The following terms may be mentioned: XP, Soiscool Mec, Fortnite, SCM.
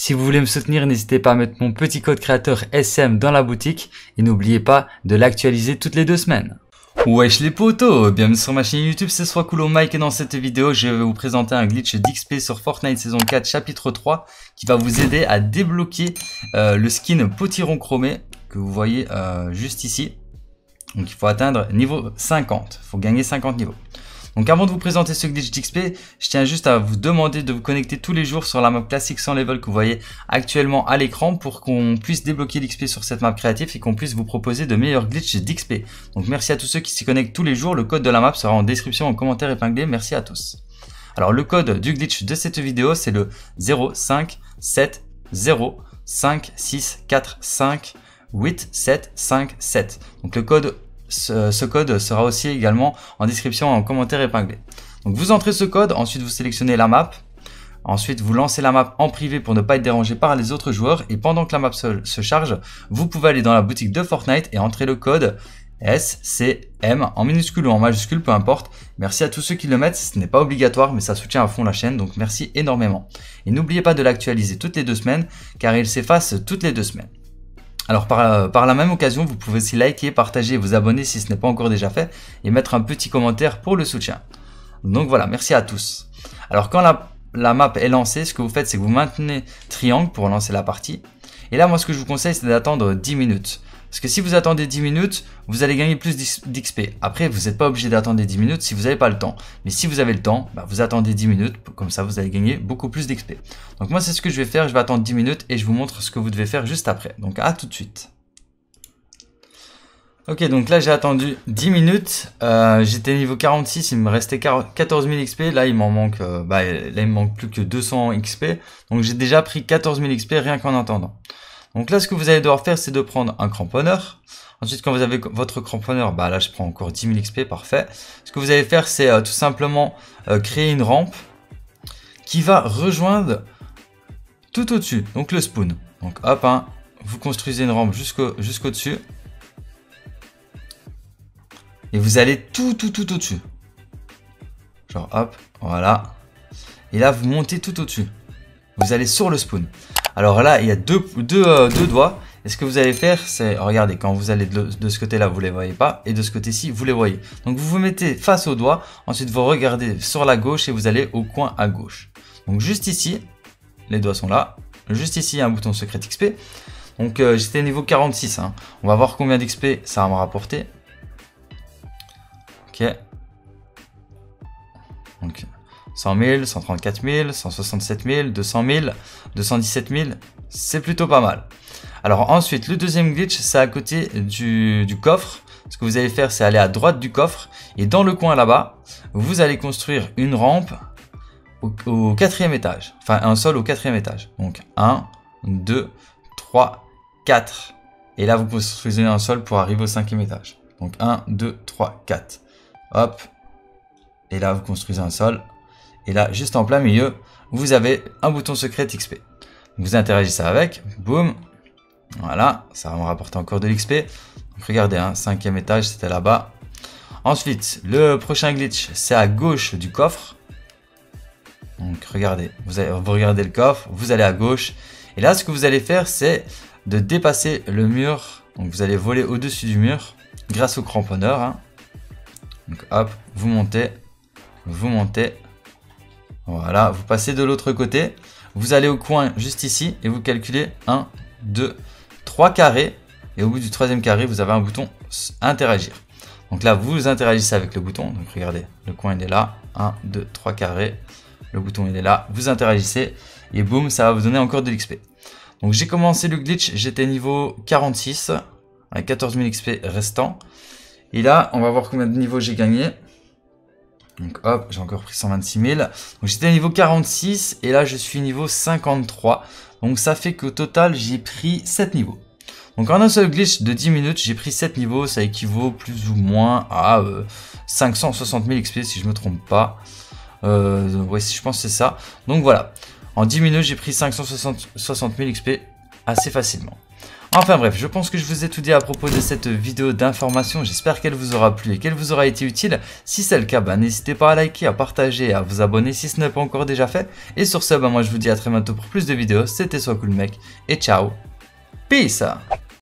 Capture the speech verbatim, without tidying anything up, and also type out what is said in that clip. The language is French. Si vous voulez me soutenir, n'hésitez pas à mettre mon petit code créateur S C M dans la boutique et n'oubliez pas de l'actualiser toutes les deux semaines. Wesh les potos, bienvenue sur ma chaîne YouTube, c'est Soiscool Mec et dans cette vidéo je vais vous présenter un glitch d'X P sur Fortnite saison quatre chapitre trois qui va vous aider à débloquer euh, le skin potiron chromé que vous voyez euh, juste ici. Donc il faut atteindre niveau cinquante, il faut gagner cinquante niveaux. Donc avant de vous présenter ce glitch d'X P, je tiens juste à vous demander de vous connecter tous les jours sur la map classique sans level que vous voyez actuellement à l'écran pour qu'on puisse débloquer l'X P sur cette map créative et qu'on puisse vous proposer de meilleurs glitchs d'X P. Donc merci à tous ceux qui s'y connectent tous les jours, le code de la map sera en description, en commentaire épinglé, merci à tous. Alors le code du glitch de cette vidéo c'est le zéro cinq sept zéro cinq six quatre cinq huit sept cinq sept. Donc le code Ce, ce code sera aussi également en description et en commentaire épinglé. Donc vous entrez ce code, ensuite vous sélectionnez la map, ensuite vous lancez la map en privé pour ne pas être dérangé par les autres joueurs et pendant que la map se, se charge, vous pouvez aller dans la boutique de Fortnite et entrer le code S C M en minuscule ou en majuscule, peu importe. Merci à tous ceux qui le mettent, ce n'est pas obligatoire mais ça soutient à fond la chaîne donc merci énormément. Et n'oubliez pas de l'actualiser toutes les deux semaines car il s'efface toutes les deux semaines. Alors par, par la même occasion, vous pouvez aussi liker, partager et vous abonner si ce n'est pas encore déjà fait et mettre un petit commentaire pour le soutien. Donc voilà, merci à tous. Alors quand la, la map est lancée, ce que vous faites c'est que vous maintenez triangle pour lancer la partie. Et là moi ce que je vous conseille c'est d'attendre dix minutes. Parce que si vous attendez dix minutes, vous allez gagner plus d'X P. Après vous n'êtes pas obligé d'attendre dix minutes si vous n'avez pas le temps. Mais si vous avez le temps, bah, vous attendez dix minutes, comme ça vous allez gagner beaucoup plus d'X P. Donc moi c'est ce que je vais faire, je vais attendre dix minutes et je vous montre ce que vous devez faire juste après. Donc à tout de suite. Ok, donc là j'ai attendu dix minutes, euh, j'étais niveau quarante-six, il me restait quatorze mille X P, là il m'en manque, euh, bah, là, il me manque plus que deux cents X P. Donc j'ai déjà pris quatorze mille X P rien qu'en attendant. Donc là, ce que vous allez devoir faire, c'est de prendre un cramponneur. Ensuite, quand vous avez votre cramponneur, bah là, je prends encore dix mille X P, parfait. Ce que vous allez faire, c'est euh, tout simplement euh, créer une rampe qui va rejoindre tout au-dessus, donc le spawn. Donc hop, hein, vous construisez une rampe jusqu'au jusqu'au-dessus. Et vous allez tout, tout, tout au-dessus. Genre hop, voilà. Et là, vous montez tout au-dessus. Vous allez sur le spawn. Alors là, il y a deux, deux, euh, deux doigts. Et ce que vous allez faire, c'est... Regardez, quand vous allez de, de ce côté-là, vous ne les voyez pas. Et de ce côté-ci, vous les voyez. Donc, vous vous mettez face au doigt. Ensuite, vous regardez sur la gauche et vous allez au coin à gauche. Donc, juste ici, les doigts sont là. Juste ici, il y a un bouton secret X P. Donc, euh, j'étais niveau quarante-six. Hein. On va voir combien d'X P ça va me rapporter. Ok. Donc... cent mille, cent trente-quatre mille, cent soixante-sept mille, deux cent mille, deux cent dix-sept mille, c'est plutôt pas mal. Alors ensuite, le deuxième glitch, c'est à côté du, du coffre. Ce que vous allez faire, c'est aller à droite du coffre. Et dans le coin là-bas, vous allez construire une rampe au, au quatrième étage. Enfin, un sol au quatrième étage. Donc un, deux, trois, quatre. Et là, vous construisez un sol pour arriver au cinquième étage. Donc un, deux, trois, quatre. Hop. Et là, vous construisez un sol. Et là, juste en plein milieu, vous avez un bouton secret X P. Vous interagissez avec, boum, voilà, ça va me rapporter encore de l'X P. Regardez, hein, cinquième étage, c'était là-bas. Ensuite, le prochain glitch, c'est à gauche du coffre. Donc regardez, vous, allez, vous regardez le coffre, vous allez à gauche. Et là, ce que vous allez faire, c'est de dépasser le mur. Donc vous allez voler au-dessus du mur grâce au cramponneur. Hein. Donc hop, vous montez, vous montez. Voilà, vous passez de l'autre côté, vous allez au coin juste ici et vous calculez un, deux, trois carrés. Et au bout du troisième carré, vous avez un bouton interagir. Donc là, vous interagissez avec le bouton. Donc regardez, le coin il est là, un, deux, trois carrés. Le bouton il est là, vous interagissez et boum, ça va vous donner encore de l'X P. Donc j'ai commencé le glitch, j'étais niveau quarante-six, avec quatorze mille X P restants. Et là, on va voir combien de niveaux j'ai gagné. Donc hop, j'ai encore pris cent vingt-six mille. Donc j'étais niveau quarante-six et là je suis niveau cinquante-trois. Donc ça fait qu'au total j'ai pris sept niveaux. Donc en un seul glitch de dix minutes, j'ai pris sept niveaux. Ça équivaut plus ou moins à euh, cinq cent soixante mille X P si je ne me trompe pas. Euh, ouais, je pense que c'est ça. Donc voilà, en dix minutes j'ai pris cinq cent soixante mille X P assez facilement. Enfin bref, je pense que je vous ai tout dit à propos de cette vidéo d'information. J'espère qu'elle vous aura plu et qu'elle vous aura été utile. Si c'est le cas, ben, n'hésitez pas à liker, à partager et à vous abonner si ce n'est pas encore déjà fait. Et sur ce, ben, moi je vous dis à très bientôt pour plus de vidéos. C'était Soiscool Mec et ciao. Peace.